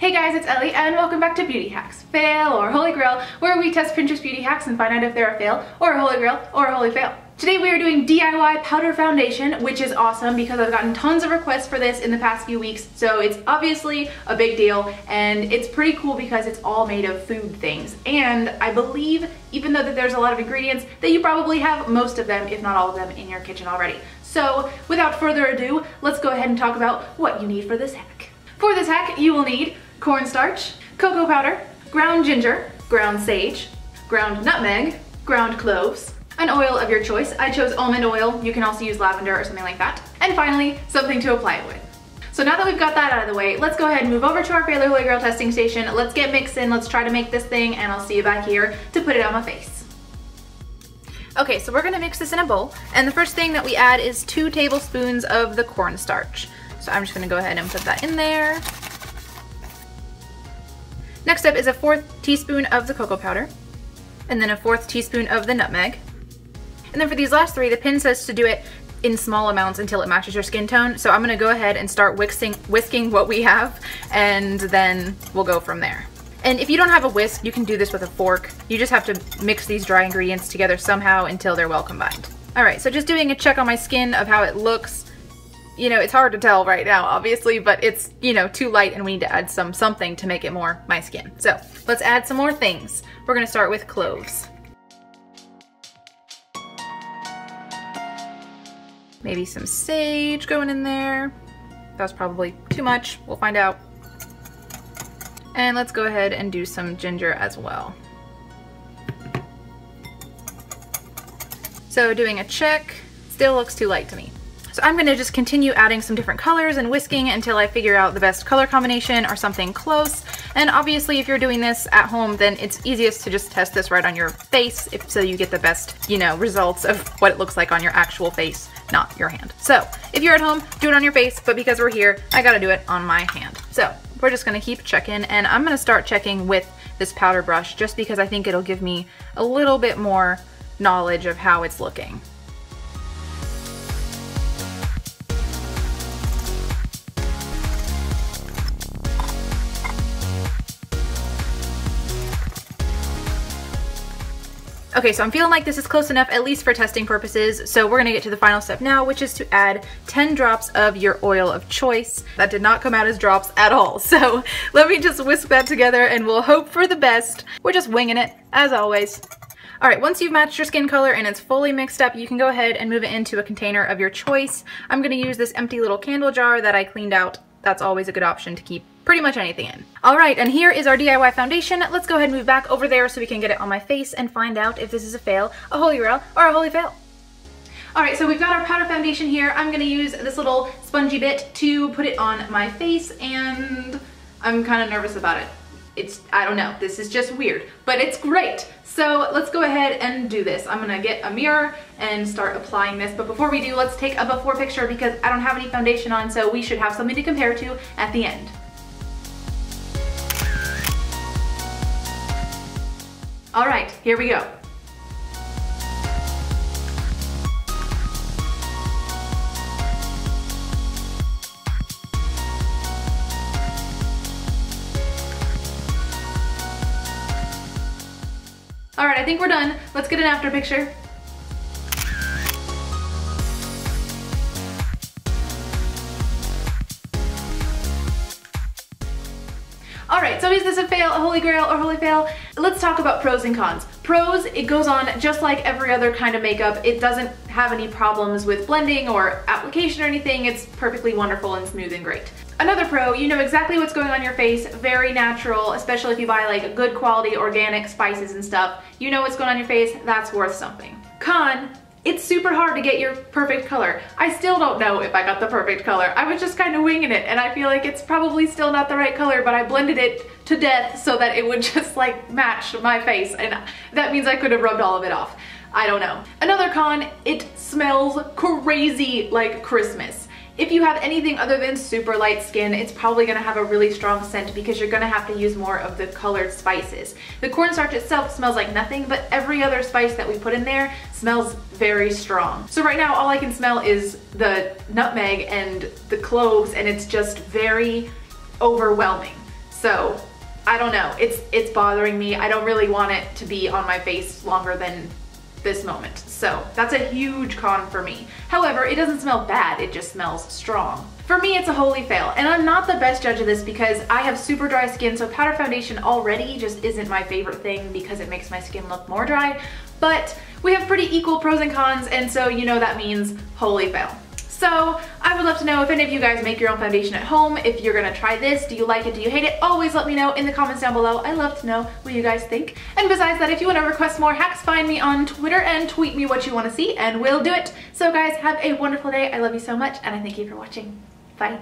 Hey guys, it's Ellie and welcome back to Beauty Hacks, Fail, or Holy Grail, where we test Pinterest beauty hacks and find out if they're a fail, or a holy grail, or a holy fail. Today we are doing DIY powder foundation, which is awesome because I've gotten tons of requests for this in the past few weeks, so it's obviously a big deal, and it's pretty cool because it's all made of food things. And I believe, even though that there's a lot of ingredients, that you probably have most of them, if not all of them, in your kitchen already. So without further ado, let's go ahead and talk about what you need for this hack. For this hack, you will need cornstarch, cocoa powder, ground ginger, ground sage, ground nutmeg, ground cloves, an oil of your choice. I chose almond oil. You can also use lavender or something like that. And finally, something to apply it with. So now that we've got that out of the way, let's go ahead and move over to our Fail or Holy Grail testing station. Let's get mixing. Let's try to make this thing, and I'll see you back here to put it on my face. Okay, so we're gonna mix this in a bowl, and the first thing that we add is 2 tablespoons of the cornstarch. So I'm just gonna go ahead and put that in there. Next up is a 1/4 teaspoon of the cocoa powder, and then a 1/4 teaspoon of the nutmeg. And then for these last three, the pin says to do it in small amounts until it matches your skin tone. So I'm gonna go ahead and start whisking what we have, and then we'll go from there. And if you don't have a whisk, you can do this with a fork. You just have to mix these dry ingredients together somehow until they're well combined. All right, so just doing a check on my skin of how it looks. You know, it's hard to tell right now, obviously, but it's, you know, too light and we need to add something to make it more my skin. So let's add some more things. We're gonna start with cloves. Maybe some sage going in there. That was probably too much. We'll find out. And let's go ahead and do some ginger as well. So doing a check, still looks too light to me. So I'm gonna just continue adding some different colors and whisking until I figure out the best color combination or something close. And obviously if you're doing this at home, then it's easiest to just test this right on your face so you get the best, you know, results of what it looks like on your actual face, not your hand. So if you're at home, do it on your face, but because we're here, I gotta do it on my hand. So we're just gonna keep checking, and I'm gonna start checking with this powder brush just because I think it'll give me a little bit more knowledge of how it's looking. Okay, so I'm feeling like this is close enough, at least for testing purposes, so we're gonna get to the final step now, which is to add 10 drops of your oil of choice. That did not come out as drops at all, so let me just whisk that together and we'll hope for the best. We're just winging it, as always. All right, once you've matched your skin color and it's fully mixed up, you can go ahead and move it into a container of your choice. I'm gonna use this empty little candle jar that I cleaned out. That's always a good option to keep pretty much anything in. All right, and here is our DIY foundation. Let's go ahead and move back over there so we can get it on my face and find out if this is a fail, a holy grail, or a holy fail. All right, so we've got our powder foundation here. I'm gonna use this little spongy bit to put it on my face, and I'm kind of nervous about it. I don't know, this is just weird, but it's great. So let's go ahead and do this. I'm gonna get a mirror and start applying this, but before we do, let's take a before picture because I don't have any foundation on, so we should have something to compare to at the end. All right, here we go. All right, I think we're done. Let's get an after picture. All right, so is this a fail, a holy grail, or holy fail? Let's talk about pros and cons. Pros, it goes on just like every other kind of makeup. It doesn't have any problems with blending or application or anything. It's perfectly wonderful and smooth and great. Another pro, you know exactly what's going on your face, very natural, especially if you buy like good quality organic spices and stuff. You know what's going on your face, that's worth something. Con, it's super hard to get your perfect color. I still don't know if I got the perfect color. I was just kind of winging it, and I feel like it's probably still not the right color, but I blended it to death so that it would just like match my face, and that means I could have rubbed all of it off. I don't know. Another con, it smells crazy like Christmas. If you have anything other than super light skin, it's probably gonna have a really strong scent because you're gonna have to use more of the colored spices. The cornstarch itself smells like nothing, but every other spice that we put in there smells very strong. So right now, all I can smell is the nutmeg and the cloves, and it's just very overwhelming. So I don't know, it's bothering me. I don't really want it to be on my face longer than this moment. So that's a huge con for me. However, it doesn't smell bad, it just smells strong. For me, it's a holy fail, and I'm not the best judge of this because I have super dry skin, so powder foundation already just isn't my favorite thing because it makes my skin look more dry, but we have pretty equal pros and cons, and so you know that means holy fail. So I would love to know if any of you guys make your own foundation at home, if you're gonna try this, do you like it, do you hate it? Always let me know in the comments down below. I love to know what you guys think. And besides that, if you wanna request more hacks, find me on Twitter and tweet me what you wanna see, and we'll do it. So guys, have a wonderful day. I love you so much, and I thank you for watching. Bye.